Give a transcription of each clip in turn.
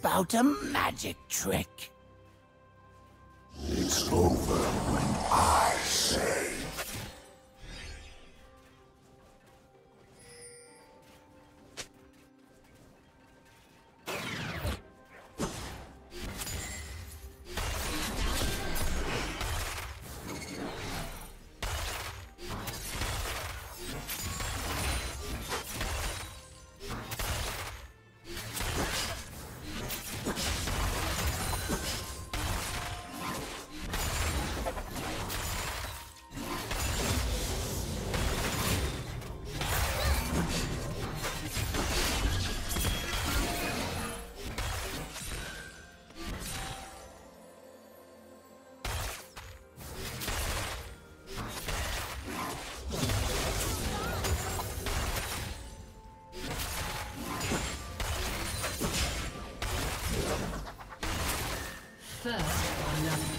about a magic trick. It's over when I say. First, enough.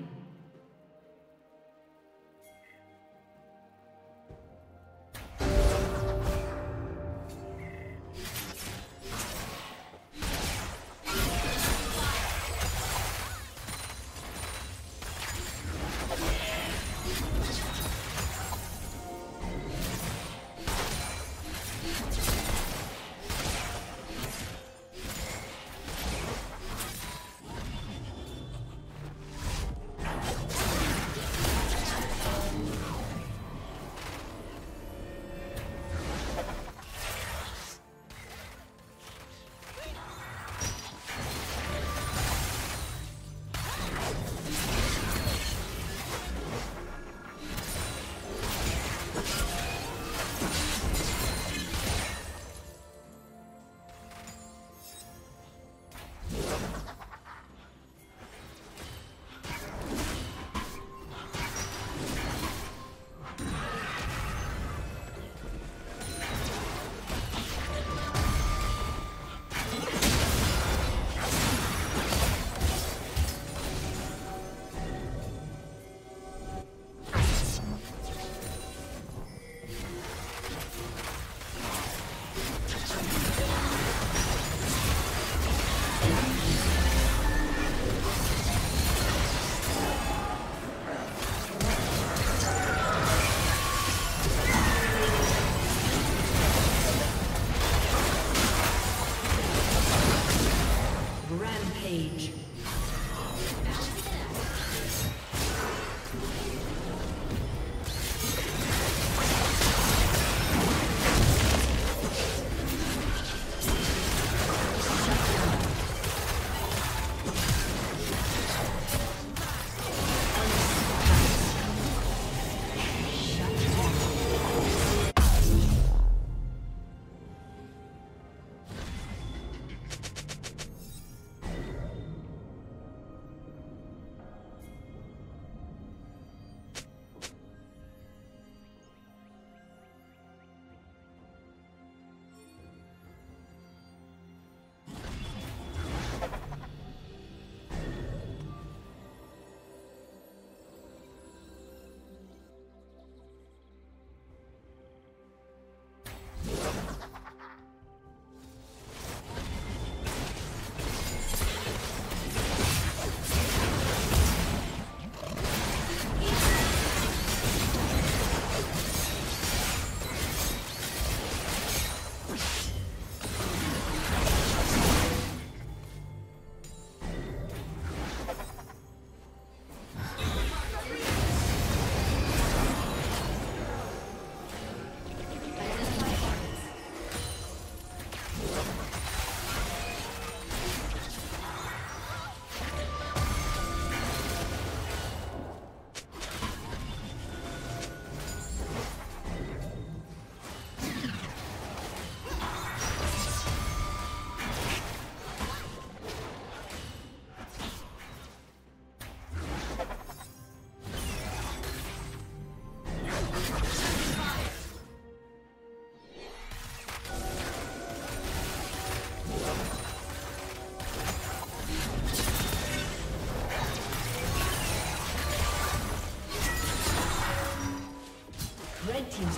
Red team's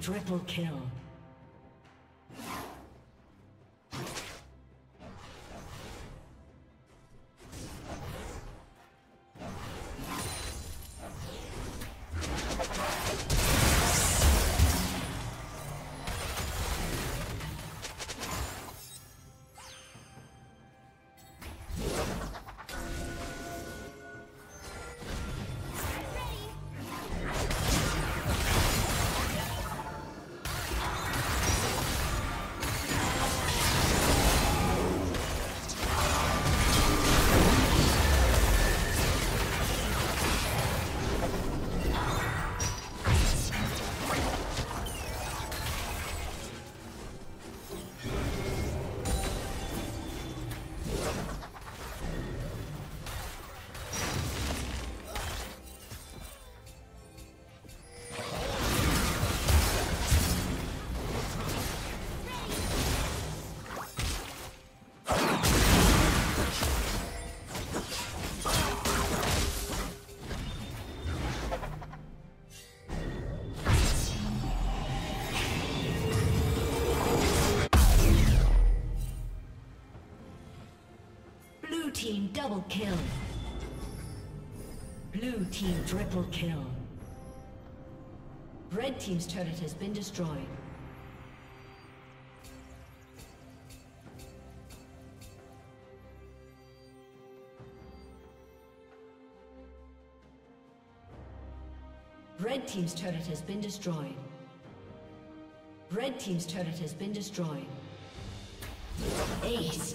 Triple kill. Double kill. Blue team triple kill. Red team's turret has been destroyed. Red team's turret has been destroyed. Red team's turret has been destroyed. Ace.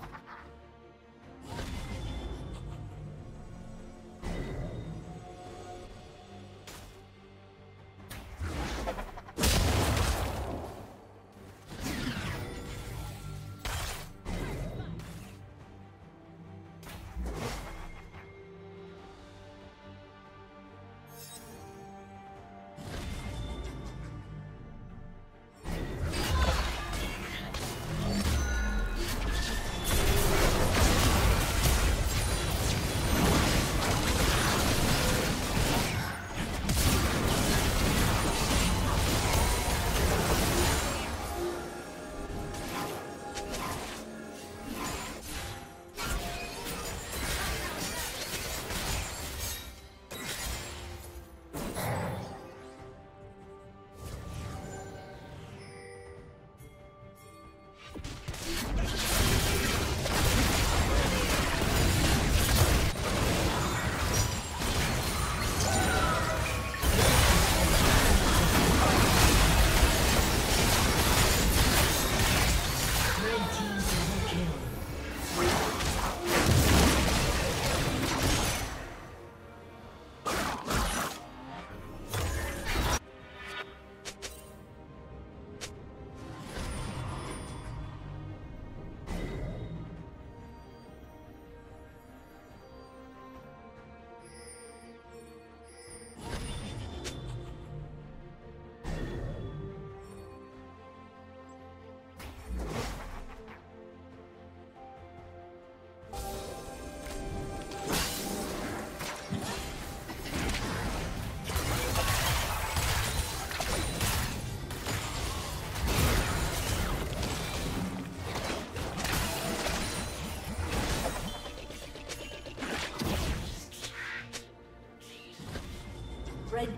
Red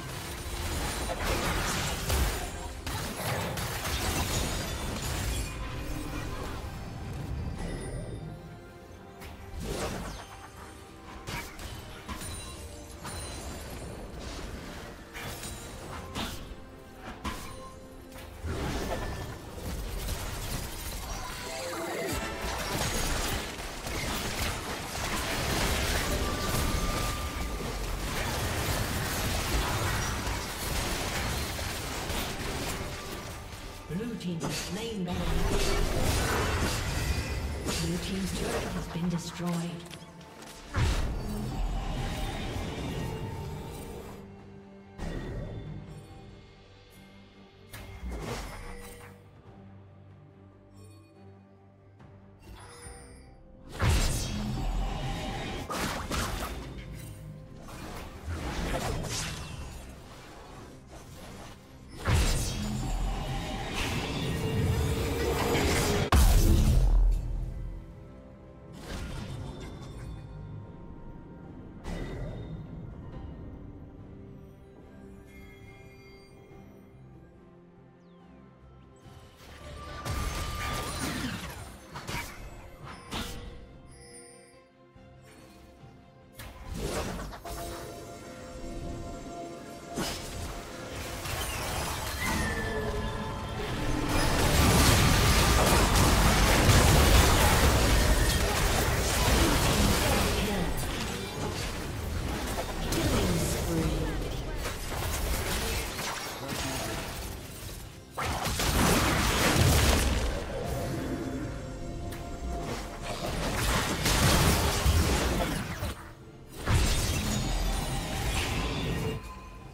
Blue team's turret has been destroyed.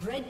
Red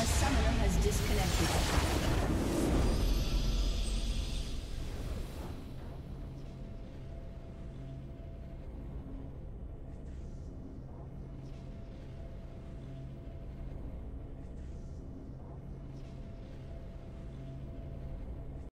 A summoner has disconnected.